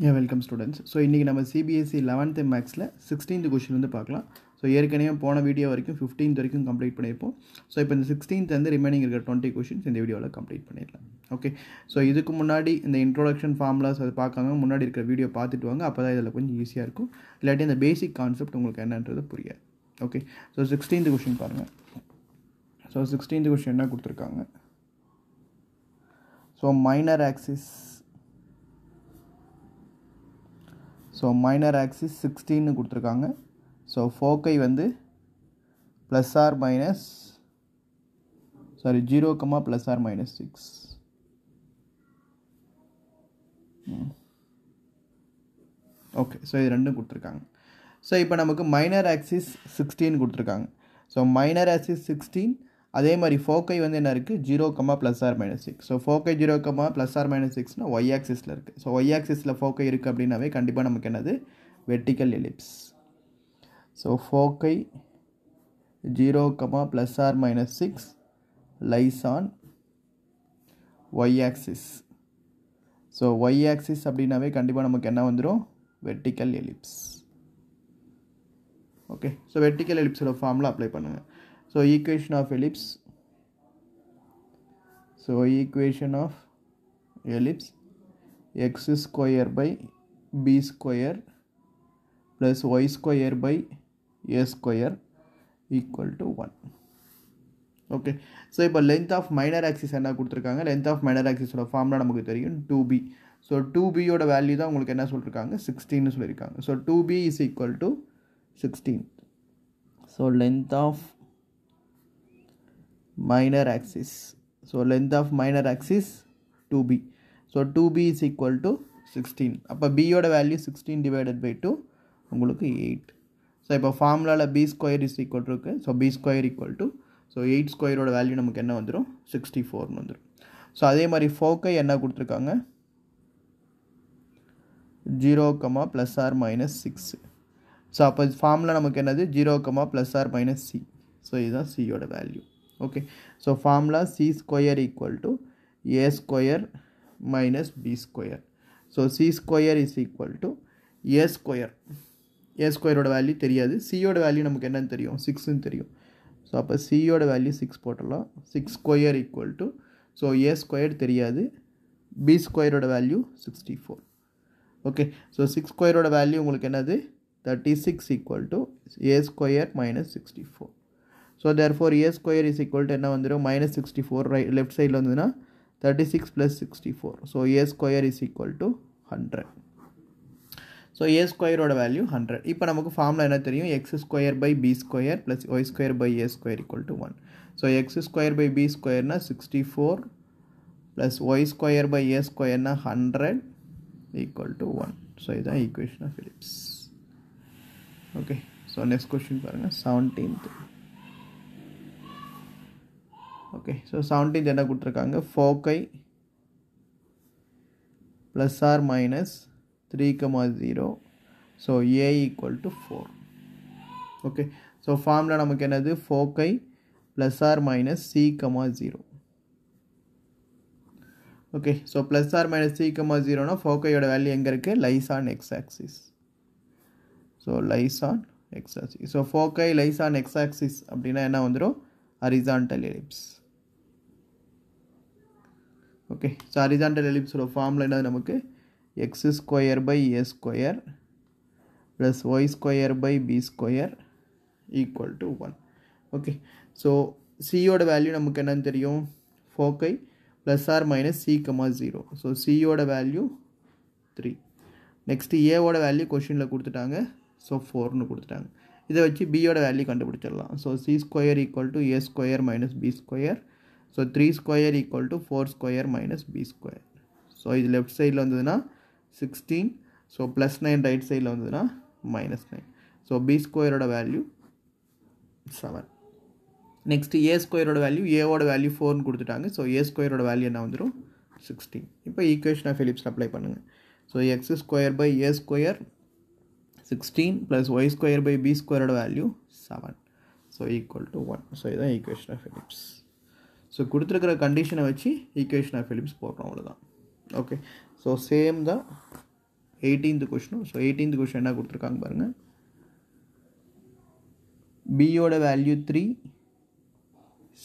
Welcome students. So in the CBSE 11th max la 16th question வந்து பார்க்கலாம். So ஏற்கனவே போன வீடியோ வரைக்கும் 15th வரைக்கும் கம்ப்ளீட் பண்ணிருப்போம். So இப்போ இந்த 16th and remaining இருக்கிற 20 questions இந்த வீடியோல கம்ப்ளீட் பண்ணிரலாம். ஓகே. So இதுக்கு முன்னாடி இந்த இன்ட்ரோடக்ஷன் ஃபார்முலாஸ் அது பார்க்காம முன்னாடி இருக்கிற வீடியோ பார்த்துட்டு வாங்க. அப்பதான் இதெல்லாம் கொஞ்சம் ஈஸியா இருக்கும். இல்லாட்டி இந்த பேசிக் கான்செப்ட் உங்களுக்கு என்னன்றது புரியாது. ஓகே. So 16th question பாருங்க. So 16th question என்ன கொடுத்திருக்காங்க? So minor axis 16 கொடுத்திருக்காங்க. So foci வந்து plus or minus 0, plus or minus 6. Okay, so இது ரெண்டும் கொடுத்திருக்காங்க. So இப்போ நமக்கு minor axis 16 கொடுத்திருக்காங்க. So minor axis 16 அதே மாதிரி foci வந்து என்ன இருக்கு 0, plus or minus 6. So foci 0, plus or minus 6 னா y axis ல இருக்கு. So y axis ல foci இருக்கு அப்படினாவே கண்டிப்பா நமக்கு என்னது vertical ellipse. So foci 0, plus or minus 6 lies on y axis. So y axis அப்படினாவே கண்டிப்பா நமக்கு என்ன வந்துரும் vertical ellipse. Okay, so vertical ellipse ஓட ஃபார்முலா அப்ளை பண்ணுங்க. So equation of ellipse x square by b square plus y square by a square equal to 1. Okay, so if length of minor axis enna kuduthirukanga, length of minor axis oda formula namakku theriyum 2b. So 2b oda value da ungalku enna solrukanga 16 nu solirukanga. So 2b is equal to 16. So length of minor axis, so length of minor axis 2b. So 2b is equal to 16. அப்போ b ஓட value 16 divided by 2 உங்களுக்கு 8. So இப்போ ஃபார்முலால b square is equal to இருக்கு. So b square equal to, so 8 square ஓட value நமக்கு என்ன வந்துரும் 64 ன்னு வந்துரும். So அதே மாதிரி foci என்ன கொடுத்திருக்காங்க 0, plus or minus 6. So அப்போ ஃபார்முலா நமக்கு என்னது 0, plus or minus c. So இதுதான் c ஓட value. Okay, so formula c square equal to a square minus b square. So c square is equal to a square. A square oda value theriyadu, c oda value namakku enna theriyum 6 nu theriyum. So appo c oda value 6 pottalam. 6 square equal to, so a square theriyadu, b square oda value 64. Okay, so 6 square oda value ungalku enadhu 36 equal to a square minus 64. So therefore a square is equal to minus 64, right left side la vanduna 36 plus 64. So a square is equal to 100. So a square oda value 100. இப்போ நமக்கு formula என்ன தெரியும் x square by b square plus y square by a square equal to 1. So x square by b square na 64 plus y square by a square na 100 equal to 1. So இதுதான் equation of ellipse. Okay, so next question பாருங்க 17th. Okay, so 17th என்ன கொடுத்திருக்காங்க foci plus or minus 3, 0. So a equal to 4. Okay, so formula நமக்கு என்னது foci plus or minus c, 0. Okay, so plus or minus c, 0 னா foci ஓட value எங்க இருக்கு lies on x axis. So lies on x axis. So foci lies on x axis அப்படினா என்ன வந்துரும் horizontal ellipse. Okay, so horizontal ellipse oda formula enna namakku x square by a square plus y square by b square equal to 1. Okay, so c oda value namakku enna theriyum foci plus or minus c, 0. So c oda value 3. Next a oda value question la kuduttaanga, so 4 nu kuduttaanga. இதை வச்சு b ஓட value கண்டுபிடிச்சிடலாம். So c square equal to a square minus b square. So 3 square equal to 4 square minus b square. So இது left சைடில் வந்ததுன்னா 16. So +9 right சைடில் வந்ததுன்னா -9. So b ஸ்கொயரோட வேல்யூ 7. நெக்ஸ்ட் a ஸ்கொயரோட வேல்யூ, a ஓட வேல்யூ 4ன்னு கொடுத்துட்டாங்க. ஸோ a ஸ்கொயரோட வேல்யூ என்ன வந்துடும் 16. இப்போ ஈக்குவேஷன் ஆஃப் எலிப்ஸ் அப்ளை பண்ணுங்கள். So x square by a square 16 plus y square by b square value 7. So equal to 1. So இதுதான் equation of ellipse. So கொடுத்திருக்கிற கண்டிஷனை வச்சு equation of ellipse போடுறோம் அவ்வளவுதான். Okay, so same the 18th question. So 18th question enna kuduthirukanga parunga, b oda value 3,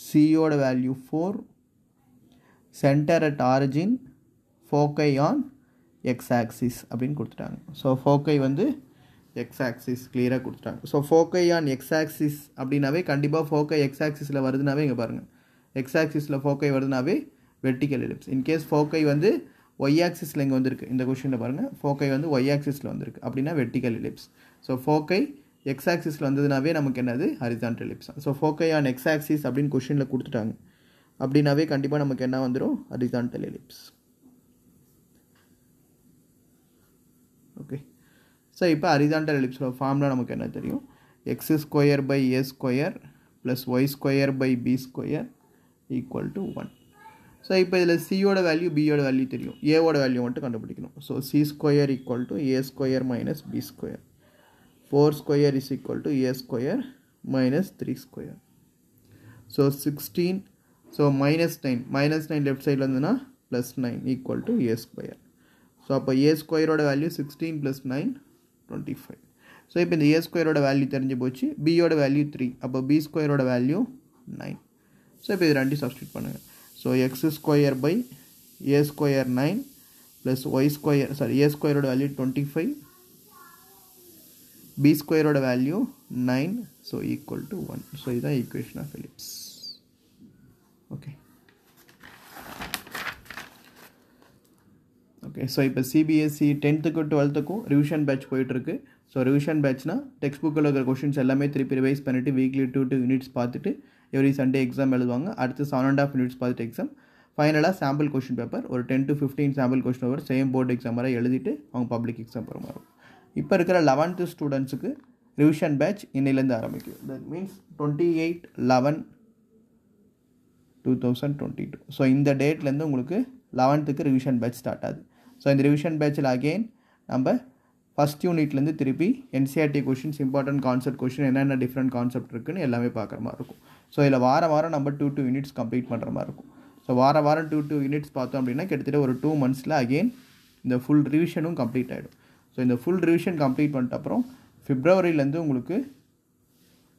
c oda value 4, center at origin, foci on x axis அப்படினு கொடுத்துட்டாங்க. So foci வந்து x axis clear ah கொடுத்துட்டாங்க. So foci on x axis அப்படினாவே கண்டிப்பா foci x axis ல வருதுனாவே இங்க பாருங்க, x axis ல foci வருதுனாவே vertical ellipse. In case foci வந்து y axis ல இங்க வந்திருக்கு, இந்த क्वेश्चनல பாருங்க foci வந்து y axis ல வந்திருக்கு அப்படினா vertical ellipse. So foci x axis ல வந்ததுனாவே நமக்கு என்னது horizontal ellipse. So foci on x axis அப்படினு क्वेश्चनல கொடுத்துட்டாங்க அப்படினாவே கண்டிப்பா நமக்கு என்ன வந்துரும் horizontal ellipse. Okay, so இப்போ horizontal ellipse ஓட ஃபார்முலா நமக்கு என்ன தெரியும், x² / a² + y² / b² = 1. So இப்போ இதுல c ஓட வேல்யூ b ஓட வேல்யூ தெரியும், a ஓட வேல்யூ மட்டும் கண்டுபிடிக்கணும். So c² = a² - b², 4² = a² - 3². So 16, so -9 left side ல வந்துனா +9 = a². So அப்ப a² ஓட வேல்யூ 16 + 9 25. So இப்போ இந்த a² ஓட வேல்யூ தெரிஞ்சு போச்சு, b ஓட வேல்யூ 3, அப்ப b² ஓட வேல்யூ 9. So இப்போ இது ரெண்டையும் சப்ஸ்டிட் பண்ணுங்க. So x² / a² 9 + y², sorry a² ஓட வேல்யூ 25, b² ஓட வேல்யூ 9, so = 1. So இதுதான் equation of ellipse. Okay. Okay, so இப்போ CBSE 10th to 12th க்கு revision batch போயிட்டு இருக்கு. So revision batchனா text bookல இருக்கிற questions எல்லாமே திருப்பி revise பண்ணிட்டு weekly 2 units பார்த்துட்டு every Sunday exam எழுதுவாங்க. அடுத்து 7.5 units பார்த்துட்டு exam, ஃபைனலா sample question paper ஒரு 10 to 15 sample question over same board exam வரை எழுதிட்டு அவங்க public exam போறமா இருக்கும். இப்போ இருக்கிற 11th students க்கு revision batch இன்னையில இருந்து ஆரம்பிக்கும். That means 28/11/2022. So இந்த டேட்ல இருந்து உங்களுக்கு 11th க்கு revision batch start ஆகுது. So in the revision batch again நம்ம first unit ல இருந்து திருப்பி NCERT questions, important concept question, என்னென்ன different concept இருக்குன்னு எல்லாமே பார்க்குற மாதிரி இருக்கும். ஸோ இதில் வாரம் நம்ம 2 units கம்ப்ளீட் பண்ணுற மாதிரி இருக்கும். ஸோ வாரம் 2 units பார்த்தோம் அப்படின்னா கிட்டத்தட்ட ஒரு 2 monthsல அகெயின் இந்த ஃபுல் ரிவிஷனும் கம்ப்ளீட் ஆகிடும். ஸோ இந்த ஃபுல் ரிவிஷன் கம்ப்ளீட் பண்ணிட்ட அப்புறம் ஃபிப்ரவரியிலேருந்து உங்களுக்கு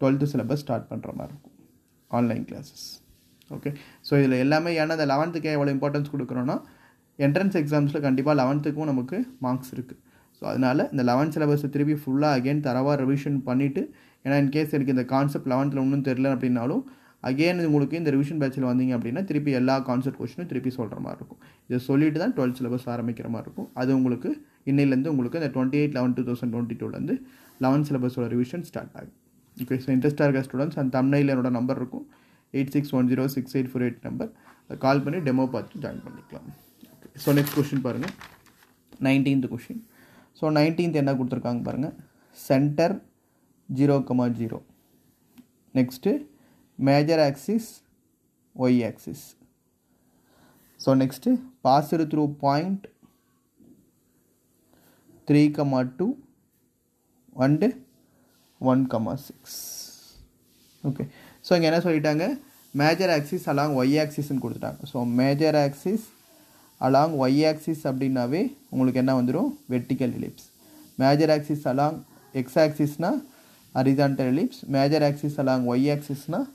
12th சிலபஸ் ஸ்டார்ட் பண்ணுற மாதிரி இருக்கும், ஆன்லைன் கிளாஸஸ். ஓகே, ஸோ இதில் எல்லாமே ஏன்னா அந்த 11th எவ்வளோ இம்பார்ட்டன்ஸ் கொடுக்குறோன்னா என்ட்ரன்ஸ் எக்ஸாம்ஸில் கண்டிப்பாக 11th நமக்கு மார்க்ஸ் இருக்குது. ஸோ அதனால் இந்த 11th சிலபஸை திருப்பி ஃபுல்லாக அகெயின் தரவாக ரிவிஷன் பண்ணிவிட்டு, ஏன்னா இன்கேஸ் எனக்கு இந்த கான்செப்ட் 11th ஒன்றும் தெரில அப்படின்னாலும் அகெயின் உங்களுக்கு இந்த ரிவிஷன் பேட்சில் வந்தீங்க அப்படின்னா திருப்பி எல்லா கான்செப்ட் கொஸ்டினும் திருப்பி சொல்கிற மாதிரி இருக்கும். இதை சொல்லிட்டு தான் 12th சிலபஸ் ஆரம்பிக்கிற மாதிரி இருக்கும். அது உங்களுக்கு இன்னையிலேருந்து உங்களுக்கு இந்த 28/11/2022 11th சிலபஸோட ரிவிஷன் ஸ்டார்ட் ஆகும். ஓகே, ஸோ இன்ட்ரெஸ்ட்டாக இருக்கிற ஸ்டூடெண்ட்ஸ் அந்த தம்ப்நெயில் என்னோட நம்பர் இருக்கும் 86106848 நம்பர், கால் பண்ணி டெமோ பார்த்து ஜாயின் பண்ணிக்கலாம். ஓகே, ஸோ நெக்ஸ்ட் கொஸ்டின் பாருங்கள், 19th கொஸ்டின். ஸோ 19th என்ன கொடுத்துருக்காங்க பாருங்கள், centre 0,0, next major axis y axis, so next passed through point 3,2 and 1,6. Okay, so இங்கே என்ன சொல்லிட்டாங்க, மேஜர் ஆக்சிஸ் அலாங் ஒய் ஆக்சிஸ்ன்னு கொடுத்துட்டாங்க. So major axis along y axis அப்படின்னாவே உங்களுக்கு என்ன வந்துடும் vertical ellipse. Major axis along x ஆக்சிஸ்னால் horizontal ellipse, major axis along y ஆக்சிஸ்னால்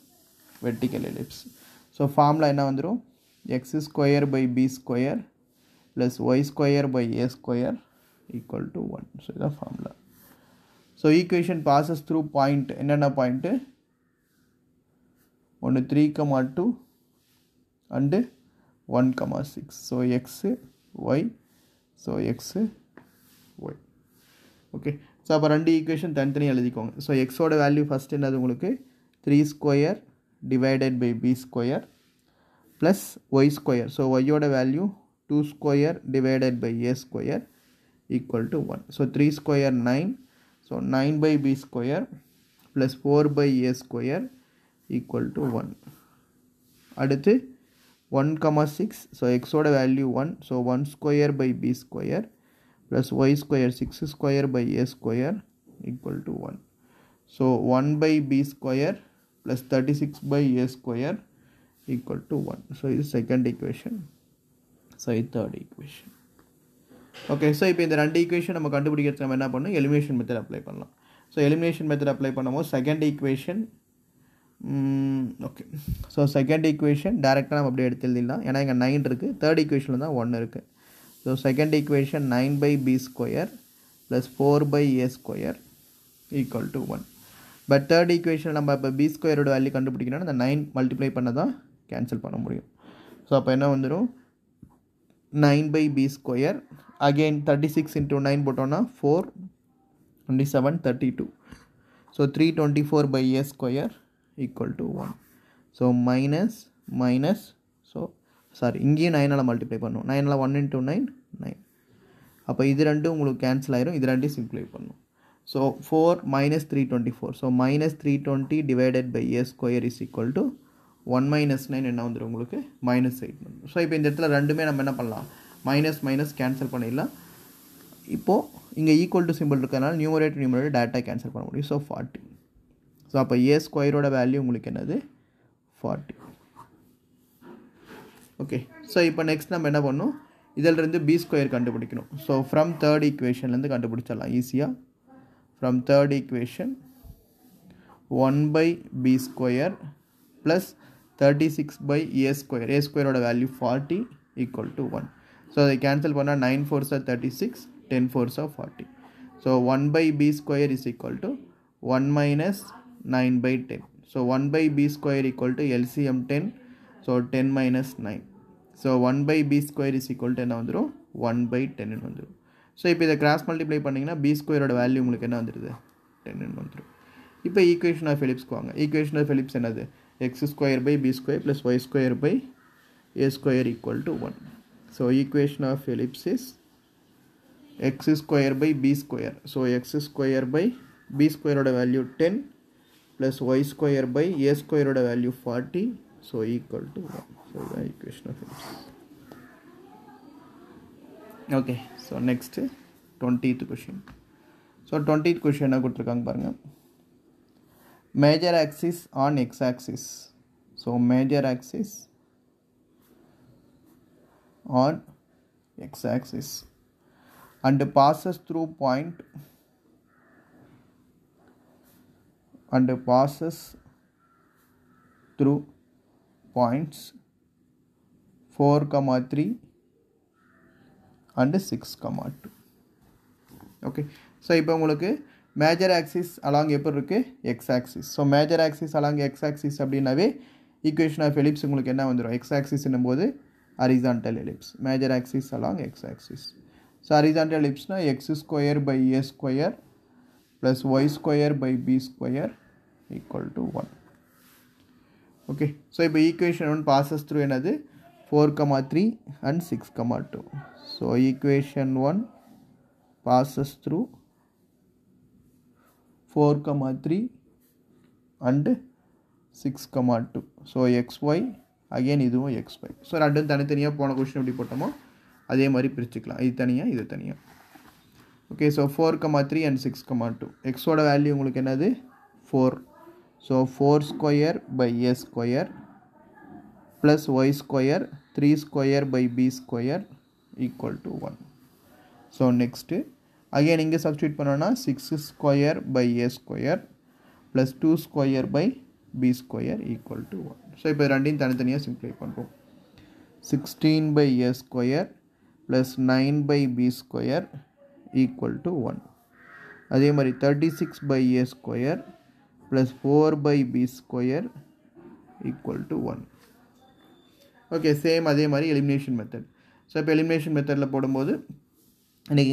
வெர்டிக்கல் எலிப்ஸ். ஸோ ஃபார்முலா என்ன வந்துடும், x² / b² + y² / a² = 1. So இதுதான் formula. So equation passes through point, என்னென்ன பாயிண்ட்டு, ஒன்று 3,2 and 1,6. So x y, so x y. Okay, so அப்போ ரெண்டு equation தனித்தனி எழுதிக்கோங்க. ஸோ எக்ஸோட வேல்யூ ஃபஸ்ட் என்னது உங்களுக்கு 3² / b² ப்ளஸ் y². ஸோ ஒய்யோட value 2² / a² = 1. So 3² 9, so 9/b² plus 4/a² = 1. அடுத்து 1,6, ஸோ எக்ஸோட value 1, so 1² / b² plus y² 6² / a² = 1. So 1/b² plus 36/a² = 1. So இது செகண்ட் ஈக்குவேஷன். ஸோ இது third equation. Okay, so if we have two equations, we apply elimination method. So elimination method apply second equation. Okay, so second equation direct update edutilla 9 third equation 1. So second equation 9 by b square plus 4 by a square equal to 1. But third equation number b square value the 9 multiply cancel. So appo 9 by b square again 36 into 9 botona 4 27 32. So 324 by a square equal to 1. So minus so sorry inge 9 multiply 9 1 into 9 9. Appo idu rendu cancel aayirum idu rendu simplify pannu. So 4 minus 324. So minus 320 divided by a square is equal to 1 minus 9 and now minus 8. So if we have minus cancel panilla. Now equal to symbol numerator data cancel panilla. So 40. So a square oda value 40. Okay. So now next b square. So from third equation easier. From third equation 1 by b square plus 36 by a square value 40 equal to 1. So they cancel 9 4s are 36, 10 4s are 40. So 1 by b square is equal to 1 minus 9 by 10. So 1 by b square equal to LCM 10, so 10 minus 9. So 1 by b square is equal to 1 by 10. So if you cross multiply b square value 10. Now equation of Phillips is x square by b square plus y square by a square equal to 1. So equation of Phillips is x square by b square. So x square by b square value 10 plus y square by a square value 40, so equal to 1. So the equation of Phillips. Okay, so next 20th question. So 20th question major axis on x axis. So major axis on x axis and passes through points 4,3 and 6,2. Okay, so now major axis along x axis. So major axis along x axis equation of ellipse x axis horizontal ellipse. Major axis along x axis. So horizontal ellipse na x square by a square plus y square by b square equal to 1. Okay, so equation 1 passes through 4,3 and 6,2. So equation 1 passes through 4,3 and 6,2. So xy again idu xy. So rendu thanithaniya pona question eppadi pottamo adhe mari pirichikalam idu thaniya. Okay, so 4,3 and 6,2 x oda value ungalku enadhu 4. So 4 square by a square plus y square 3 square by b square equal to 1. So next again inge substitute panona 6 square by a square plus 2 square by b square equal to 1. So ipo rendu thanithaniya simplify panrom. 16 by a square plus 9 by b square equal to 1. adhe mari 36 by a square plus 4 by b square equal to 1. Okay, same adhe mari elimination method. So elimination method la podumbodhu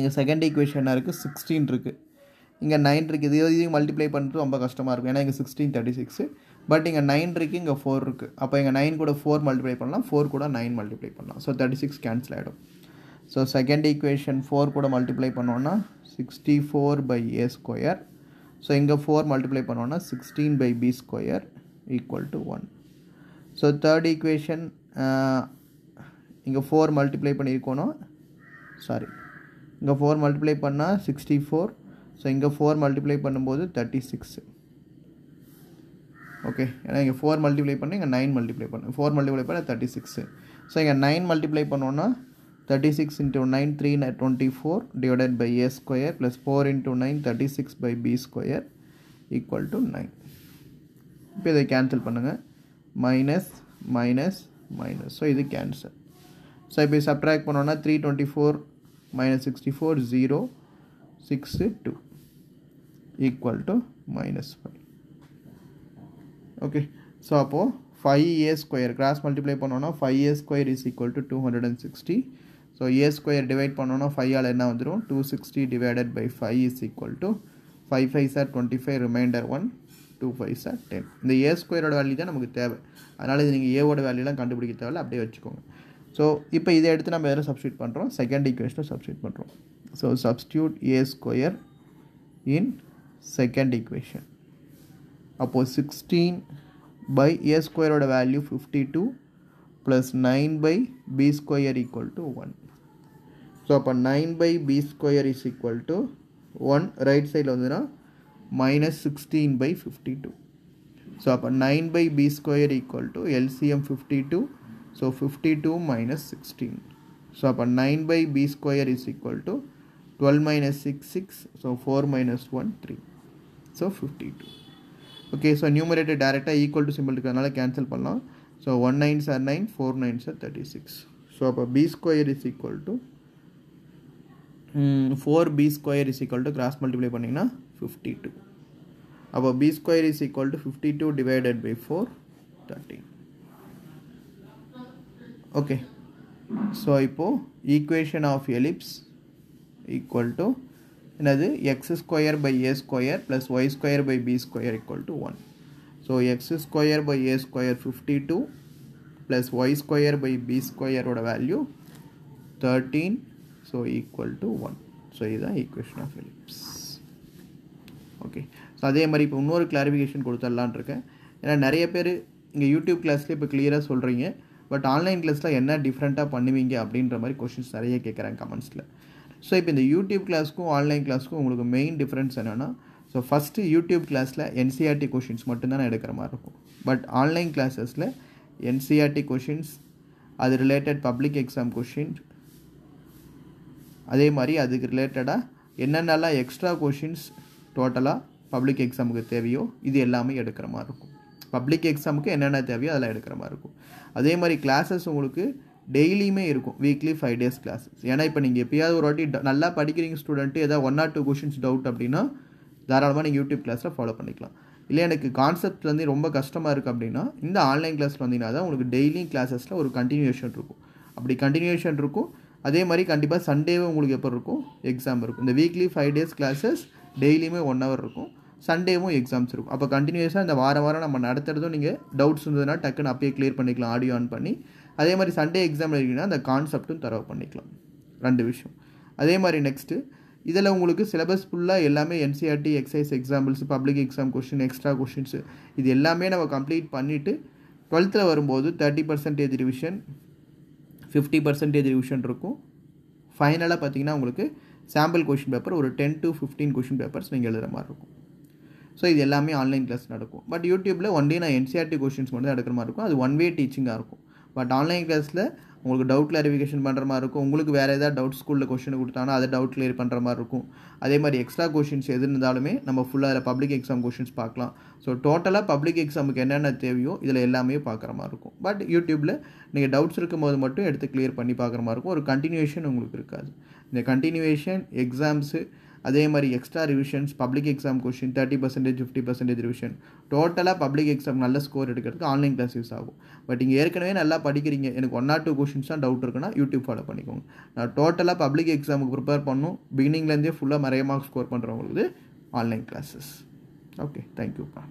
inga second equation 16 irukku inga 9 irukku idu multiply pannadhu romba kashtamaa irukku ena inga 16 36 but inga 9 irukku inga 4 irukku appo inga 9 kuda 4 multiply pannalam 4 kuda 9 multiply pannalam so 36 cancel aidum. So second equation 4 kuda multiply pannona 64 by a square so inga 4 multiply pannona 16 by b square equal to 1. So third equation inga 4 multiply pannirukono sorry inga 4 multiply panna 64 so inga 4 multiply பண்ணும்போது 36. okay, and inga 4 multiply panna inga 9 multiply panna 4 multiply panna 36 so inga 9 multiply pannona 36 into 9, 324 divided by a square plus 4 into 9, 36 by b square equal to 9. Now they cancel minus. So this cancel. So if subtract 324 minus 64 0 62 equal to minus 5. Okay. So appo 5a square cross multiply 5a square is equal to 260. So a square divide 5 all 260 divided by 5 is equal to 5 5s are 25 remainder 1 2 5s are 10. The a square value is namakku theva. Analyze a value la kandupidikka thevalla appdiye vechukonga. So ipo idhe eduthu nam vera substitute pandrom second equation substitute pandrom. So substitute a square in second equation. Appo 16 by a square value 52 plus 9 by b square equal to 1. So 9 by b square is equal to 1, right side minus 16 by 52. So 9 by b square equal to LCM 52. So 52 minus 16. So 9 by b square is equal to 12 minus 6 6. So 4 minus 1 3. So 52. Okay, so numerator direct equal to symbol cancel pannalam. So 1 9s are 9, 4 9s are 36. So b square is equal to 4 b square is equal to cross multiply pannina 52. Appo b square is equal to 52 divided by 4 13. Okay, so ipo equation of ellipse equal to x square by a square plus y square by b square equal to 1. So x square by a square 52 plus y square by b square value 13, so equal to 1. So this is the equation of ellipse. Okay, so adhe mari ipo innoru clarification koduthalaan irukken. Ena nariya per inga YouTube class la ipo clear ah solreenga, but online class la enna different ah pannuvinga abindra mari questions nariya kekkranga comments la. So if in the YouTube class ku online class ku ungalku main difference enna, so first YouTube class la NCERT questions mattum dhaan edukra maari irukum, but online classes la NCERT questions adu related public exam questions adhe mari adukku related ah enna nalla extra questions total ah public exam ku theviyo idu ellame edukra maari irukum. Public exam ku enna na theviyo adala edukra maari irukum. Adhe mari classes ungalku daily में इरुको weekly 5 days classes याना इपन इंगे पियादो रोटी नल्ला पढ़ीकरिंग student ये दा 1 or 2 questions doubt अपड़ी ना दाराल माने YouTube class रा follow पन्निकला इले याने concept लंदी रोम्बा customer रुक अपड़ी ना इंदा online class लंदी ना दा उनको daily classes ला उरु continuation रुको अपड़ी continuation रुको अधे मरी कंडीबा Sunday वो उनको येपर रुको exam रुको इंदा weekly 5 days classes daily में 1 hour रुको Sunday वो exams रुको अब continuation इंदा वारा वारा ना मनाडते रहतो निगे doubts उन्हें ना टक्कन आप ये clear पन्निकला audio on पन्नी அதே மாதிரி சண்டே எக்ஸாமில் இருக்கீங்கன்னா அந்த கான்செப்ட்டும் தரவு பண்ணிக்கலாம் ரெண்டு விஷயம். அதே மாதிரி நெக்ஸ்ட்டு இதில் உங்களுக்கு சிலபஸ் ஃபுல்லாக எல்லாமே NCERT exercise examples public exam question extra questions இது எல்லாமே நம்ம கம்ப்ளீட் பண்ணிவிட்டு 12th வரும்போது 30% ரிவிஷன் 50% ரிவிஷன் இருக்கும். ஃபைனலாக பார்த்தீங்கன்னா உங்களுக்கு சாம்பிள் கொஷின் பேப்பர் ஒரு 10 to 15 கொஷின் பேப்பர்ஸ் நீங்கள் எழுதுகிற மாதிரி இருக்கும். ஸோ இது எல்லாமே ஆன்லைன் கிளாஸ் நடக்கும். பட் யூடியூப்பில் ஒன்லி நான் NCERT கொஷின்ஸ் மட்டும் தான் எடுக்கிற மாதிரி இருக்கும். அது ஒன் வே டீச்சிங்காக இருக்கும். பட் ஆன்லைன் கிளாஸில் உங்களுக்கு டவுட் கிளாரிஃபிகேஷன் பண்ணுற மாதிரி இருக்கும். உங்களுக்கு வேறு ஏதாவது டவுட் ஸ்கூலில் கொஷின் கொடுத்தாங்கன்னா அதை டவுட் கிளியர் பண்ணுற மாதிரி இருக்கும். அதே மாதிரி எக்ஸ்ட்ரா கொஷின்ஸ் எது இருந்தாலுமே நம்ம ஃபுல்லாக அதில் பப்ளிக் எக்ஸாம் கொஷின்ஸ் பார்க்கலாம். ஸோ டோட்டலாக பப்ளிக் எக்ஸாமுக்கு என்னென்ன தேவையோ இதில் எல்லாமே பார்க்குற மாதிரி இருக்கும். பட் யூடியூப்பில் நீங்கள் டவுட்ஸ் இருக்கும்போது மட்டும் எடுத்து கிளியர் பண்ணி பார்க்குற மாதிரி இருக்கும். ஒரு கண்டினியூஷன் உங்களுக்கு இருக்காது. இந்த கண்டினியூஷன் எக்ஸாம்ஸு அதே மாதிரி extra revisions public exam question 30% 50% revision டோட்டலாக பப்ளிக் எக்ஸாம் நல்ல ஸ்கோர் எடுக்கிறதுக்கு ஆன்லைன் கிளாஸ் யூஸ் ஆகும். பட் நீங்கள் ஏற்கனவே நல்லா படிக்கிறீங்க, எனக்கு 1 or 2 கொஷின்ஸ் தான் டவுட் இருக்குன்னா யூடியூப் ஃபாலோ பண்ணிக்கோங்க. நான் டோட்டலாக பப்ளிக் எக்ஸாமுக்கு ப்ரிப்பேர் பண்ணும் பிகினிங்லேருந்தே ஃபுல்லாக நிறைய மார்க் ஸ்கோர் பண்ணுறவங்களுக்கு ஆன்லைன் கிளாஸஸ். ஓகே, தேங்க்யூப்பா.